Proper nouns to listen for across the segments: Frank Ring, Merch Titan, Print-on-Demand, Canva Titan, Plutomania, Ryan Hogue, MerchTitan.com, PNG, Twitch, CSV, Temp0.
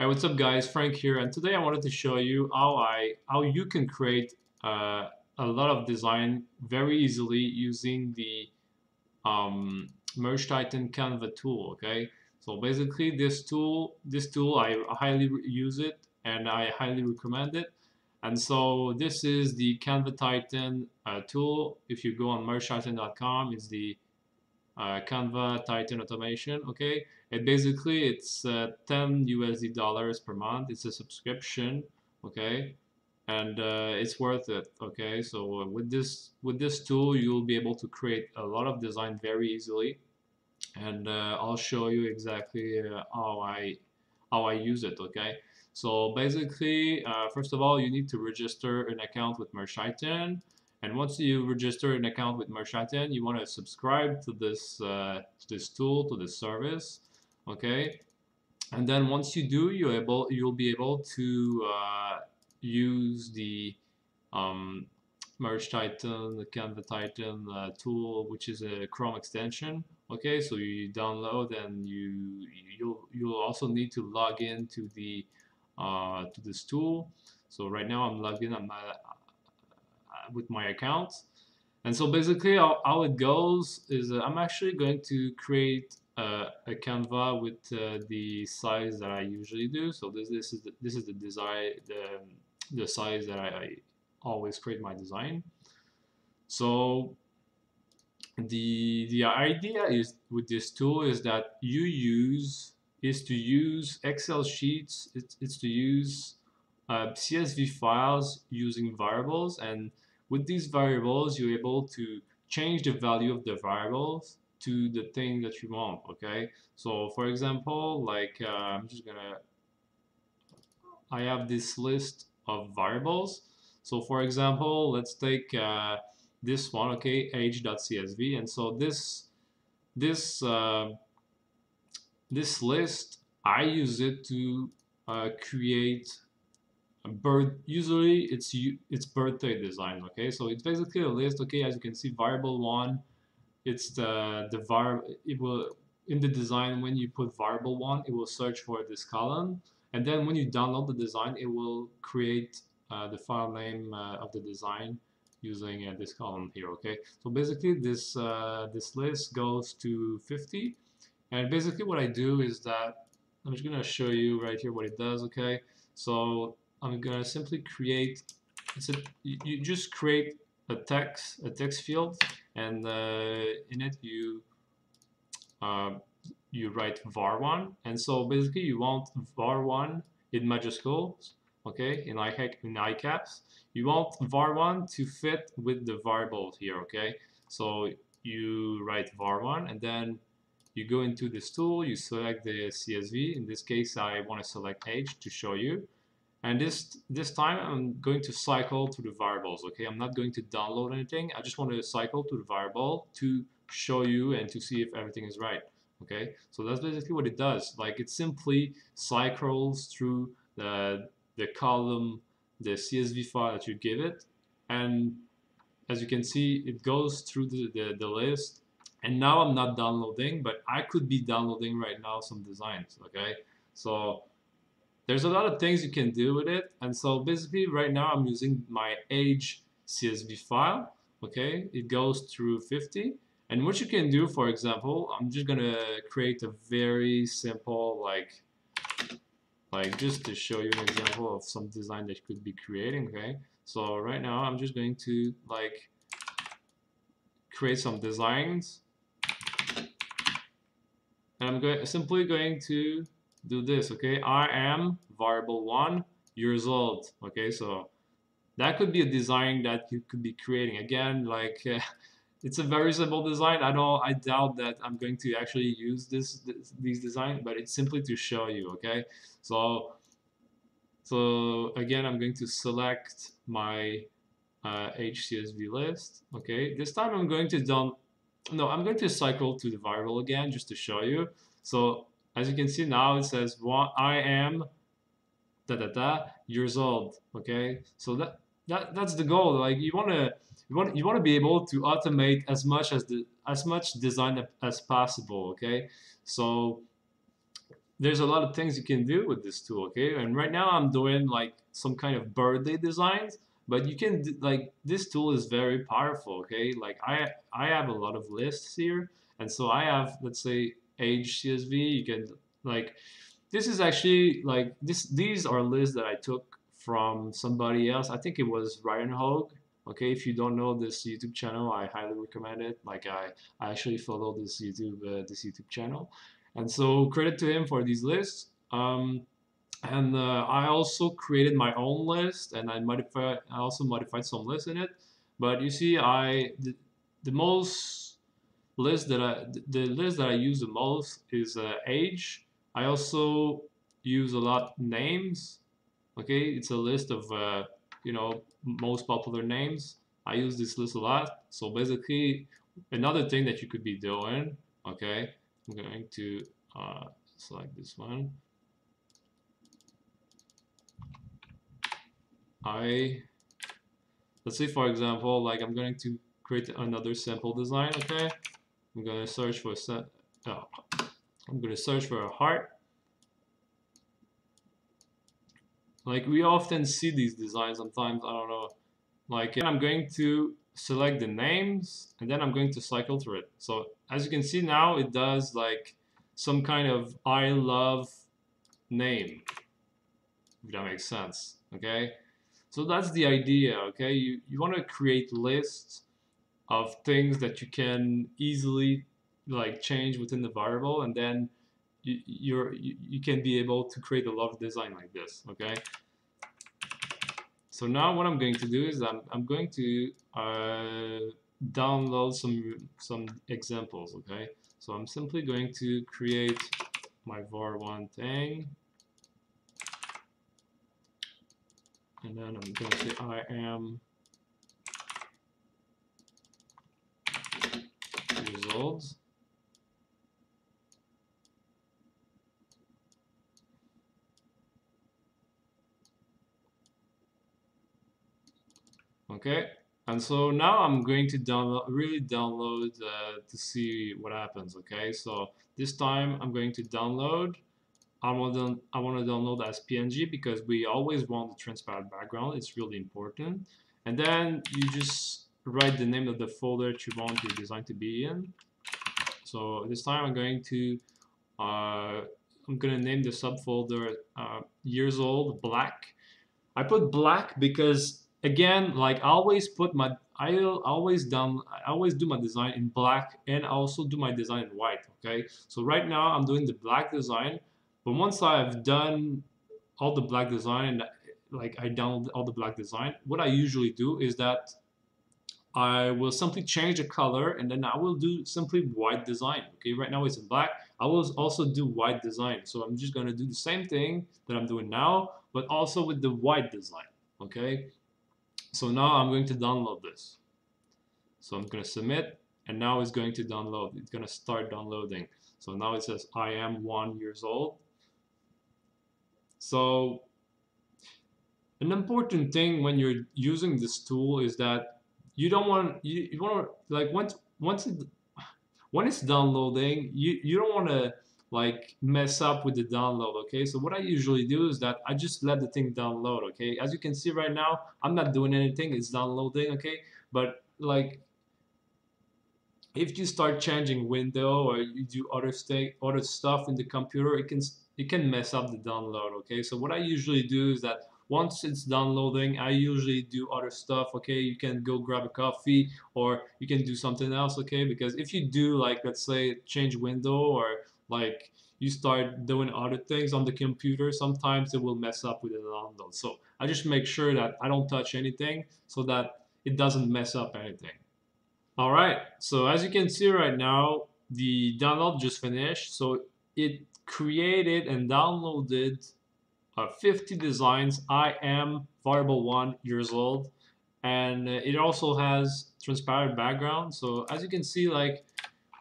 Hey, what's up guys, Frank here, and today I wanted to show you how you can create a lot of design very easily using the Merch Titan Canva tool. Okay, so basically this tool I highly use it and I highly recommend it. And so this is the Canva Titan tool. If you go on MerchTitan.com, it's the Canva Titan automation. Okay, it basically it's $10 per month. It's a subscription, okay, and it's worth it. Okay, so with this tool you'll be able to create a lot of design very easily, and I'll show you exactly how I use it. Okay, so basically first of all you need to register an account with Merch Titan. And once you register an account with Merch Titan, you want to subscribe to this tool, to this service, okay. And then once you do, you'll be able to use the Merch Titan, the Canva Titan tool, which is a Chrome extension, okay. So you download, and you'll also need to log in to the to this tool. So right now I'm logged in. With my account. And so basically how it goes is I'm actually going to create a Canva with the size that I usually do. So this is the design, the size that I always create my design. So the idea is with this tool is that to use Excel sheets, it's to use CSV files using variables, and with these variables, you're able to change the value of the variables to the thing that you want, okay? So for example, like I have this list of variables. So for example, let's take this one, okay, age.csv, and so this list, I use it to create usually it's birthday design, okay. So it's basically a list, okay. As you can see, variable one, it's in the design when you put variable one, it will search for this column, and then when you download the design, it will create the file name of the design using this column here, okay. So basically this list goes to 50, and basically what I do is that I'm just gonna show you right here what it does, okay. So I'm gonna simply create. You just create a text field, and in it you write var1, and so basically you want var1 in majuscules, okay, in I caps. You want var1 to fit with the variable here, okay. So you write var1, and then you go into this tool. You select the CSV. In this case, I want to select age to show you. And this time I'm going to cycle through the variables, okay. I'm not going to download anything. I just want to cycle through the variable to show you and to see if everything is right, okay. So that's basically what it does. Like, it simply cycles through the column, the CSV file that you give it, and as you can see, it goes through the list. And now I'm not downloading, but I could be downloading right now some designs, okay. So there's a lot of things you can do with it, and so basically right now I'm using my age CSV file, okay. It goes through 50, and what you can do, for example, I'm just gonna create a very simple, like just to show you an example of some design that you could be creating, okay. So right now I'm just going to like create some designs, and I'm simply going to do this, okay. I am variable 1 years old, okay. So that could be a design that you could be creating. Again, like it's a very simple design. I doubt that I'm going to actually use these designs, but it's simply to show you, okay. So again, I'm going to select my HCSV list, okay. This time I'm going to cycle to the variable again just to show you. So as you can see now, it says I am years old, okay. So that's the goal. Like, you want to be able to automate as much design as possible, okay. So there's a lot of things you can do with this tool, okay? And right now I'm doing like some kind of birthday designs, but you can like, this tool is very powerful, okay? Like I have a lot of lists here, and so I have, let's say, age CSV. You can like, this is actually like this, these are lists that I took from somebody else. I think it was Ryan Hogue. Okay, if you don't know this YouTube channel, I highly recommend it. Like I actually follow this YouTube channel, and so credit to him for these lists. I also created my own list, and I also modified some lists in it. But you see, the list that I use the most is age. I also use a lot names. Okay, it's a list of you know, most popular names. I use this list a lot. So basically, another thing that you could be doing, okay, I'm going to select this one. Let's say, for example, like I'm going to create another sample design. Okay, I'm going to search for a heart. Like we often see these designs sometimes, I don't know, like, and I'm going to select the names, and then I'm going to cycle through it. So as you can see now, it does like some kind of I love name, if that makes sense, okay? So that's the idea, okay? You want to create lists of things that you can easily like change within the variable, and then you can be able to create a lot of design like this, okay? So now what I'm going to do is I'm going to download some examples, okay? So I'm simply going to create my var1 thing, and then I'm going to say I am results. Okay, and so now I'm going to really download to see what happens. Okay, so this time I'm going to download. I want to download as PNG because we always want the transparent background. It's really important. And then you just write the name of the folder that you want your design to be in. So this time I'm going to name the subfolder years old black. I put black because, again, like I always do my design in black, and I also do my design in white, okay? So right now I'm doing the black design, but once I've done all the black design, like I download all the black design, what I usually do is that I will simply change the color, and then I will do simply white design, okay? Right now it's in black. I will also do white design. So I'm just gonna do the same thing that I'm doing now, but also with the white design, okay? So now I'm going to download this. So I'm going to submit, and now it's going to download. It's going to start downloading. So now it says I am 1 years old. So an important thing when you're using this tool is that when it's downloading, you don't want to like mess up with the download, okay? So what I usually do is that I just let the thing download, okay? As you can see right now, I'm not doing anything, it's downloading, okay? But like if you start changing window or you do other stuff in the computer, it can mess up the download, okay? So what I usually do is that once it's downloading, I usually do other stuff, okay? You can go grab a coffee, or you can do something else, okay? Because if you do, like, let's say change window, or like you start doing other things on the computer, sometimes it will mess up with the download. So I just make sure that I don't touch anything so that it doesn't mess up anything. All right, so as you can see right now, the download just finished. So it created and downloaded 50 designs. I am variable 1 years old, and it also has transparent background. So as you can see, like,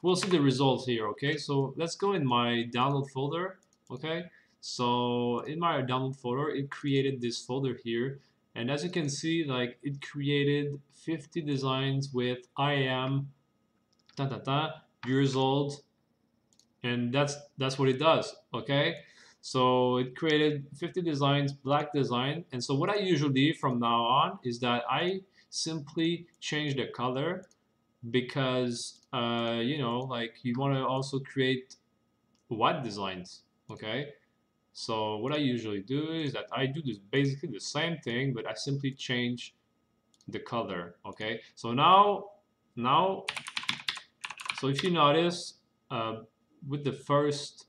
we'll see the results here, okay? So let's go in my download folder, okay? So in my download folder, it created this folder here. And as you can see, like, it created 50 designs with I am years old and that's what it does. Okay, so it created 50 designs, black design. And so what I usually do from now on is that I simply change the color, because you know, like, you want to also create white designs. Okay, so what I usually do is that I do this basically the same thing, but I simply change the color. Okay, so now if you notice, with the first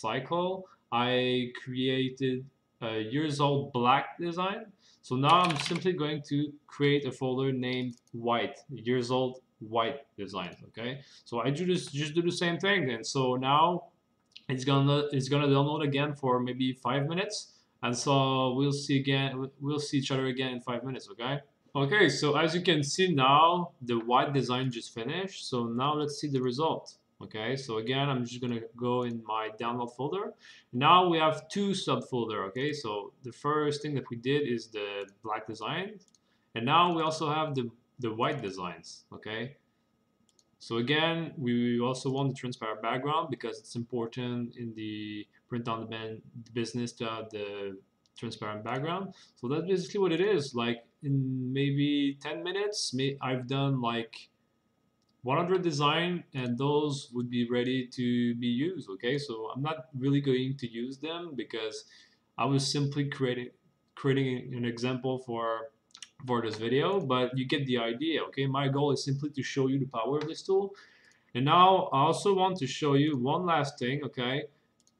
cycle, I created a years-old black design. So now I'm simply going to create a folder named white, years-old white designs. Okay, so I just do the same thing then. So now it's gonna download again for maybe 5 minutes, and so we'll see each other again in 5 minutes. Okay. Okay, so as you can see now, the white design just finished. So now let's see the result. Okay, so again, I'm just gonna go in my download folder. Now we have two subfolder. Okay, so the first thing that we did is the black design, and now we also have the white designs. Okay, so again, we also want the transparent background, because it's important in the print on demand business to have the transparent background. So that's basically what it is. Like, in maybe 10 minutes, I've done like 100 design, and those would be ready to be used. Okay, so I'm not really going to use them, because I was simply creating an example for this video, but you get the idea. Okay, my goal is simply to show you the power of this tool. And now I also want to show you one last thing. Okay,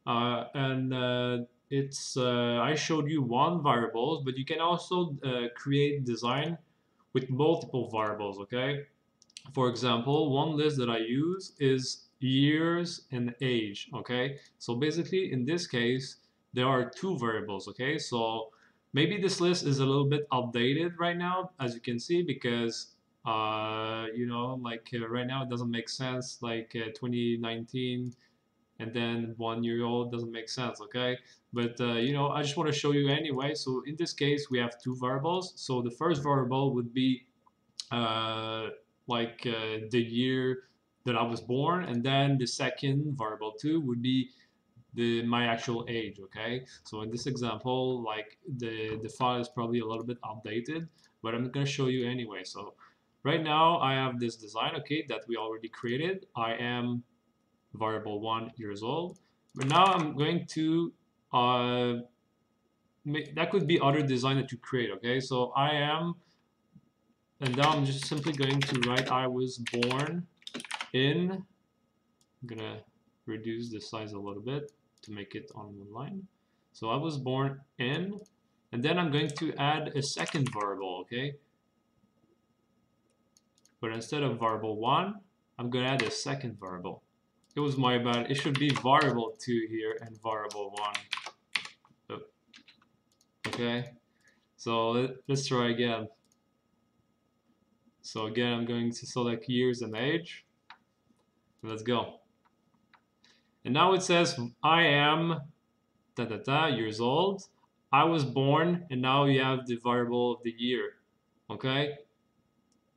I showed you one variable, but you can also create design with multiple variables. Okay, for example, one list that I use is years and age. Okay, so basically in this case there are two variables. Okay, so maybe this list is a little bit outdated right now, as you can see, because you know, like, right now it doesn't make sense, like 2019 and then 1 year old doesn't make sense. Okay, but you know, I just want to show you anyway. So in this case we have two variables. So the first variable would be the year that I was born, and then the second variable too would be my actual age. Okay, so in this example, like, the file is probably a little bit outdated, but I'm gonna show you anyway. So right now I have this design, okay, that we already created. I am variable 1 years old, but now I'm going to that could be other design that you create. Okay, so I am, and now I'm just simply going to write I was born in. I'm gonna reduce the size a little bit to make it on one line. So I was born in, and then I'm going to add a second variable. Okay, but instead of variable 1, I'm gonna add a second variable. It was my bad. It should be variable 2 here and variable 1. Okay, so let's try again. So again, I'm going to select years and age. Let's go. And now it says I am years old, I was born, and now you have the variable of the year. Okay,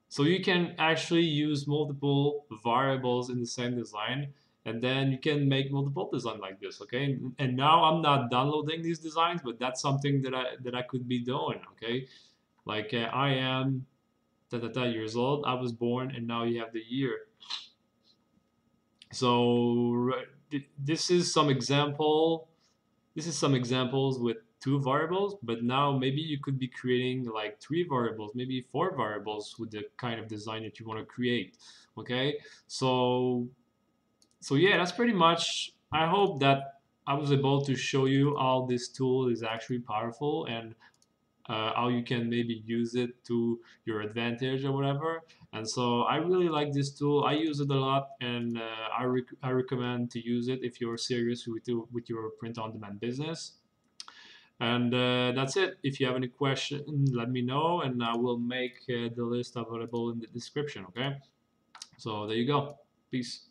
so you can actually use multiple variables in the same design, and then you can make multiple designs like this. Okay, and now I'm not downloading these designs, but that's something that I could be doing. Okay, like I am years old, I was born, and now you have the year. So this is some example. This is some examples with two variables, but now maybe you could be creating like 3 variables, maybe 4 variables with the kind of design that you want to create. Okay, so yeah, that's pretty much. I hope that I was able to show you how this tool is actually powerful, and how you can maybe use it to your advantage or whatever. And so I really like this tool. I use it a lot, and I recommend to use it if you're serious with your print-on-demand business. And that's it. If you have any question, let me know, and I will make the list available in the description. Okay, so there you go. Peace.